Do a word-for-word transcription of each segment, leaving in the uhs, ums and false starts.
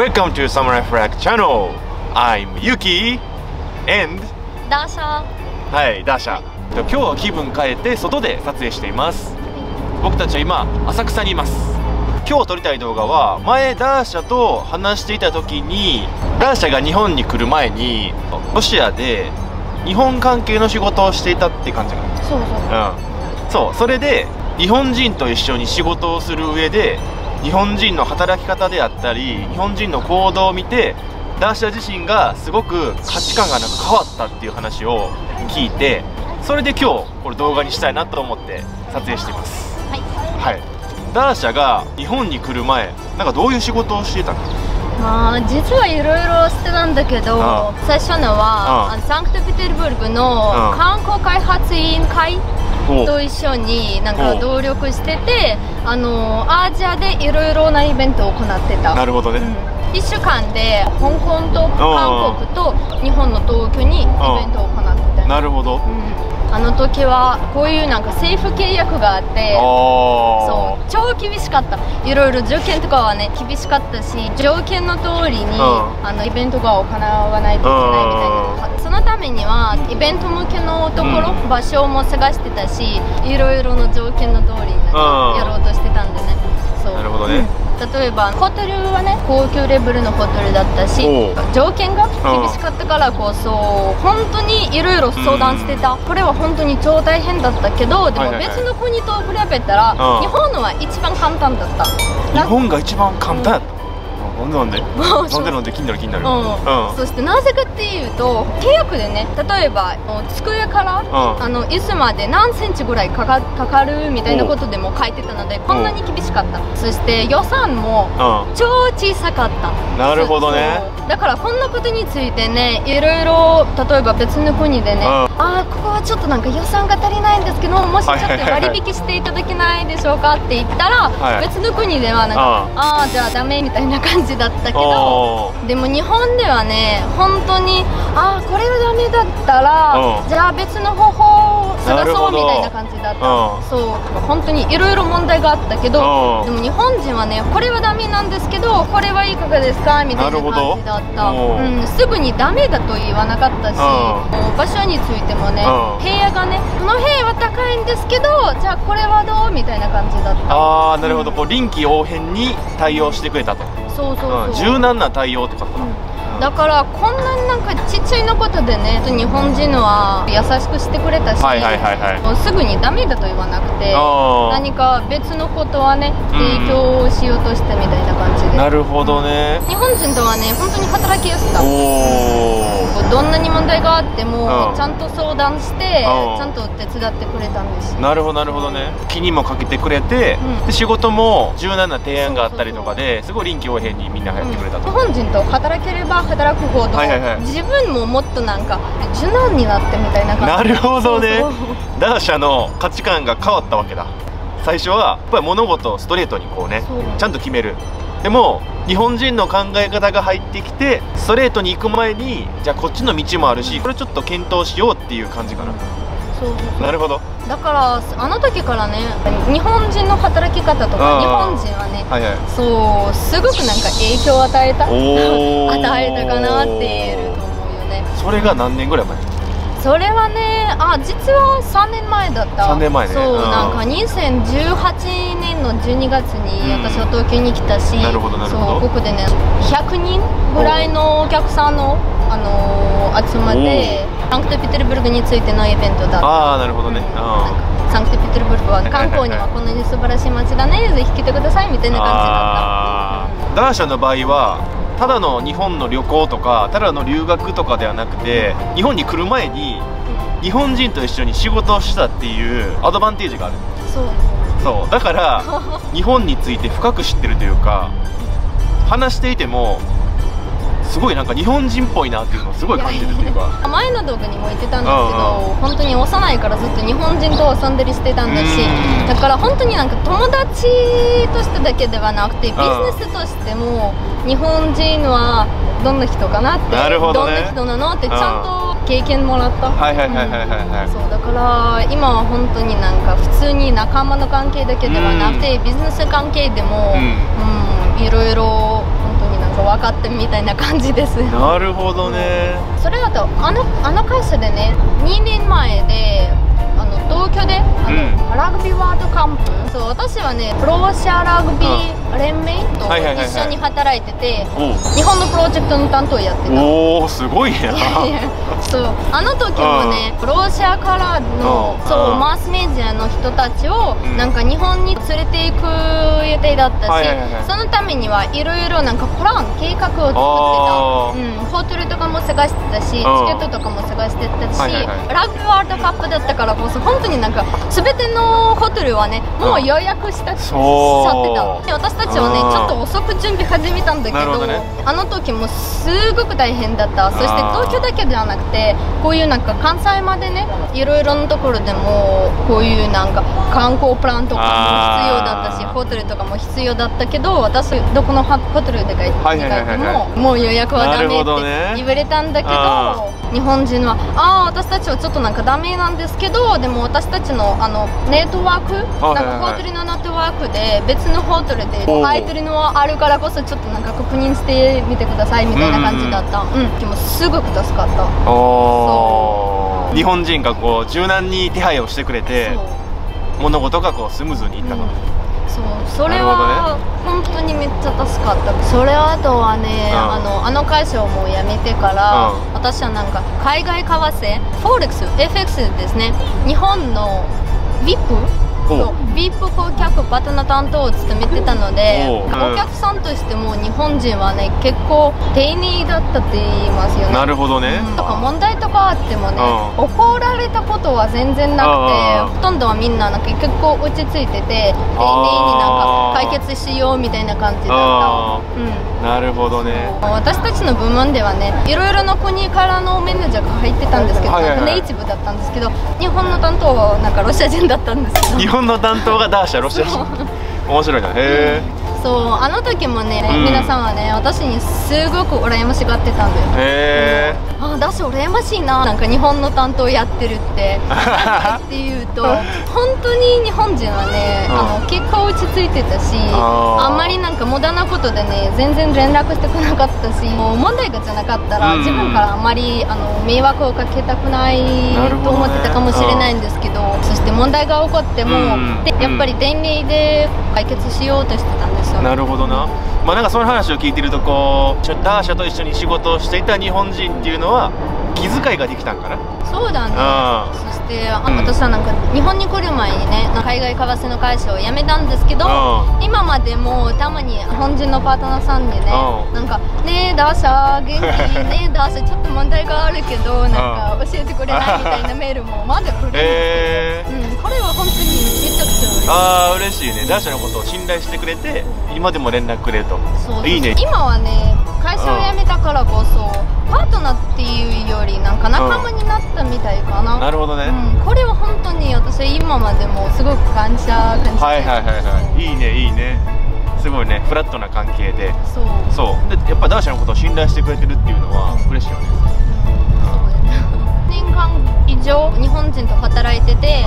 Welcome to Samurai Flag Channel. I'm Yuki and Darsha. はい、Darsha。今日は気分変えて外で撮影しています。僕たちは今浅草にいます。今日撮りたい動画は前Darshaと話していた時にDarshaが日本に来る前にロシアで日本関係の仕事をしていたって感じがある。そうそう。うん。そう、それで日本人と一緒に仕事をする上で。日本人の働き方であったり日本人の行動を見てダーシャ自身がすごく価値観がなんか変わったっていう話を聞いて、それで今日これ動画にしたいなと思って撮影しています。はい、はい、ダーシャが日本に来る前なんかどういう仕事をしてたの？まあ実はいろいろしてたんだけど、ああ最初のはああサンクトペテルブルクの観光開発委員会と一緒になんか努力してて、あのアジアでいろいろなイベントを行ってた。なるほどね、うん、いっしゅうかんで香港と韓国と日本の東京にイベントを行ってた。なるほど、うん、あの時はこういうなんか政府契約があってそう超厳しかった。いろいろ条件とかはね厳しかったし、条件の通りにあのイベントが行わないといけないみたいな。そのためにはイベント向けのところ、うん、場所も探してたし、いろいろな条件の通りにやろうとしてたんでね。そうなるほどね、うん、例えばホテルはね高級レベルのホテルだったし条件が厳しかったからこそ本当にいろいろ相談してた、うん、これは本当に超大変だったけど、でも別の国と比べたら日本のは一番簡単だった。日本が一番簡単やった、うん。なんでなんでなんで気になる気になる。そしてなぜかっていうと契約でね、例えば机からあの椅子まで何センチぐらいかかかかるみたいなことでも書いてたのでこんなに厳しかった。そして予算も超小さかった。なるほどね。だからこんなことについてねいろいろ例えば別の国でね、ああここはちょっとなんか予算が足りないんですけどもしちょっと割引していただけないでしょうかって言ったら別の国ではなんかああじゃあダメみたいな感じだったけど、でも日本ではね本当にああこれはダメだったらじゃあ別の方法を探そうみたいな感じだった。そう本当にいろいろ問題があったけど、でも日本人はねこれはダメなんですけどこれはいかがですかみたいな感じだった。うん、すぐにダメだと言わなかったし、場所についてもね部屋がねこの部屋は高いんですけどじゃあこれはどうみたいな感じだった。ああなるほど、こう臨機応変に対応してくれたと。そうそうそう、柔軟な対応とかかな、うんうん、だからこんなになんかちっちゃいのことでね日本人は優しくしてくれたし、すぐにダメだと言わなくて何か別のことはね提供しようとしたみたいな感じで、うん、なるほどね。日本人とはね本当に働きやすかった。どんなに問題があってもちゃんと相談してちゃんと手伝ってくれたんです。なるほどなるほどね。気にもかけてくれて、うん、で仕事も柔軟な提案があったりとかですごい臨機応変にみんなやってくれたと、うん、日本人と働ければ働くほど自分ももっとなんか柔軟になってみたいな感じ。なるほどね。ダーシャの価値観が変わったわけだ。最初はやっぱり物事をストレートにこうねちゃんと決める。でも日本人の考え方が入ってきてストレートに行く前にじゃあこっちの道もあるしこれちょっと検討しようっていう感じかな。そうそうそう、なるほど。だからあの時からね日本人の働き方とか日本人はね、はいはい、そうすごくなんか影響を与えた与えたかなって言えると思うよね。それが何年ぐらい前？それはね、あ、実はさんねんまえだった。さんねんまえね。そう、なんかにせんじゅうはちねんのじゅうにがつに私は東京に来たし、なるほどなるほど。そう、ここでね、ひゃくにんぐらいのお客さんのあのー、集まって、サンクトペテルブルクについてのイベントだった。ああ、なるほどね。サンクトペテルブルクは観光にはこんなに素晴らしい街だね、ぜひ来てくださいみたいな感じだった。ダーシャの場合は。ただの日本の旅行とかただの留学とかではなくて日本に来る前に日本人と一緒に仕事をしたっていうアドバンテージがある。そうそうだから日本について深く知ってるというか話していてもすごいなんか日本人っぽいなっていうのをすごい感じるというか前の動画にも言ってたんですけど、うん、本当に幼いからずっと日本人と遊んでりしてたんだし、だから本当になんか友達としてだけではなくてビジネスとしても日本人はどんな人かなって、なるほどね、どんな人なのってちゃんと経験もらった。はいはいはいはいはいはい、そうだから今は本当になんか普通に仲間の関係だけではなくて、うん、ビジネス関係でもいろいろ分かっみたいな感じですよ。なるほどね。それだとあのあの会社でね、にねんまえであの東京であの、うん、ラグビーワールドカップ、そう私はねプロシャラグビー連盟と一緒に働いてて、日本のプロジェクトの担当やってた。おおすごいやな。そうあの時もねプロシャからのそうマスメディアの人たちをなんか日本に連れていく予定だったし、そのためにはいろいろなんかプラン計画を作ってた、うん、ホテルとかも探してたし、チケットとかも探してたし、ラグビーワールドカップだったからこそ本当になんか全てのホテルはねもう予約したしちゃってた。私たちはねちょっと遅く準備始めたんだけど、あの時もすごく大変だった。そして東京だけではなくてこういうなんか関西までねいろいろなところでもこういうなんか観光プランとかも必要だったし、ホテルとかも必要だったけど、私どこのホテルでか行ってももう予約はダメって言われたんだけど、日本人はああ私たちはちょっとなんかダメなんですけど、でも私たちのあのネットワークなんかホテルのネットワークで別のホテルで空いてるのはあるからこそちょっとなんか確認してみてくださいみたいな感じだった。うん、うん、でもすごく助かった。そう日本人がこう柔軟に手配をしてくれて物事がこうスムーズにいったの、うん、そうそれは本当にめっちゃ助かった。それあとはね、あの、あの会社をもう辞めてから、私はなんか海外為替、Forex、エフエックス ですね。日本の ブイアイピー、ブイアイピー 顧客パートナー担当を務めてたので、お客さんとしても日本人はね結構丁寧だったって言いますよね。なるほどね。とか問題とかあってもね、怒られたことは全然なくて、ほとんどはみんななんか結構落ち着いてて丁寧になんか解決しようみたいな感じだった。なるほどね。私たちの部門ではねいろいろな国からのメネージャーが入ってたんですけど、ネイティブだったんですけど、日本の担当はなんかロシア人だったんですけど。日本の担当がダーシャ、ロシア人。面白いな。へえ。そうあの時もね、うん、皆さんはね私にすごく羨ましがってたんだよ。へえ、うん、あダーシャ羨ましいな、なんか日本の担当やってるってっていうと本当に日本人はね、うん、あの結果落ち着いてたし、 あ, あんまりなんか無駄なことでね全然連絡してこなかったし、もう問題がじゃなかったら、うん、自分からあんまりあの迷惑をかけたくないと思ってたかもしれないんですけど、そして問題が起こっても、うん、でやっぱり電力で解決しようとしてたんです。なるほどな。まあなんかその話を聞いてるとこうダーシャと一緒に仕事をしていた日本人っていうのは気遣いができたんかな。そうだね。そしてあ、うん、私はなんか日本に来る前にね海外為替の会社を辞めたんですけど、今までもたまに日本人のパートナーさんにねなんかねえダーシャ元気ねえダーシャちょっと問題があるけどなんか教えてくれないみたいなメールもまだ来るんですけど、えーうん、これは本当にめちゃくちゃ嬉しい。ああ嬉しいね。ダーシャのことを信頼してくれて今でも連絡くれると。そういいね。今はね会社を辞めたからこそパートナーっていうよりなんか仲間になったみたいかな。なるほどね、うん、これは本当に私今までもすごく感謝感じてる。はいはいはいはい。いいねいいね。すごいねフラットな関係で。そうそうでやっぱダーシャのことを信頼してくれてるっていうのは嬉しいよね。いちねんかんいじょう日本人と働いてて、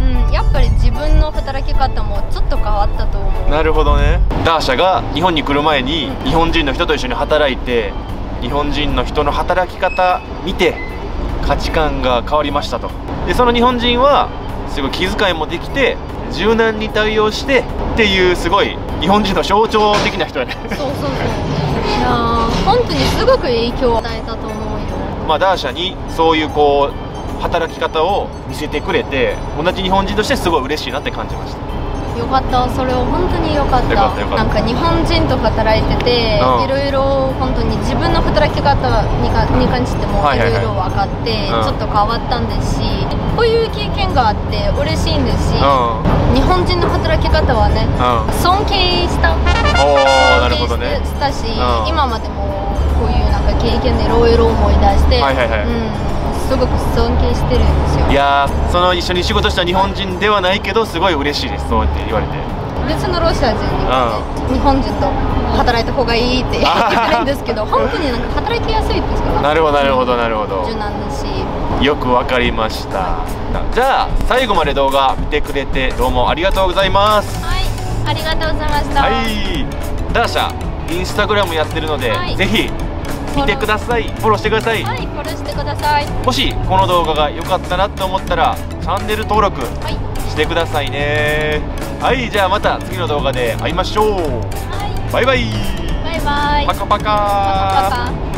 うんうん、やっぱり自分の働き方もちょっと変わったと思う。なるほどね。ダーシャが日本に来る前に日本人の人と一緒に働いて、日本人の人の働き方見て価値観が変わりましたと。でその日本人はすごい気遣いもできて柔軟に対応してっていうすごい日本人の象徴的な人やね。そうそうそう。いや本当にすごく影響を与えたと思うよ。まあダーシャにそういうこう働き方を見せてくれて同じ日本人としてすごい嬉しいなって感じました。よかった。それを本当によかった。なんか日本人と働いてて、うん、いろいろ本当に自分の働き方に関してもいろいろ分かってちょっと変わったんですし、こういう経験があって嬉しいんですし、うん、日本人の働き方はね、うん、尊敬した尊敬したし、うん、今までもこういうなんか経験でいろいろ思い出してすごく尊敬してるんですよ。いやーその一緒に仕事した日本人ではないけどすごい嬉しいです。そうって言われて別のロシア人に、うん、日本人と働いた方がいいって言ってるんですけど本当になんか働きやすいですから。なるほどなるほどなるほど。柔軟だしよくわかりました。じゃあ最後まで動画見てくれてどうもありがとうございます。はいありがとうございました。はいダーシャインスタグラムやってるので、はい、ぜひ見てください。フォローしてください。はい、フォローしてください。もしこの動画が良かったなって思ったらチャンネル登録してくださいね。はい、はい、じゃあまた次の動画で会いましょう。はい、バイバイ。バイバイ。パカパカ。パカパカ。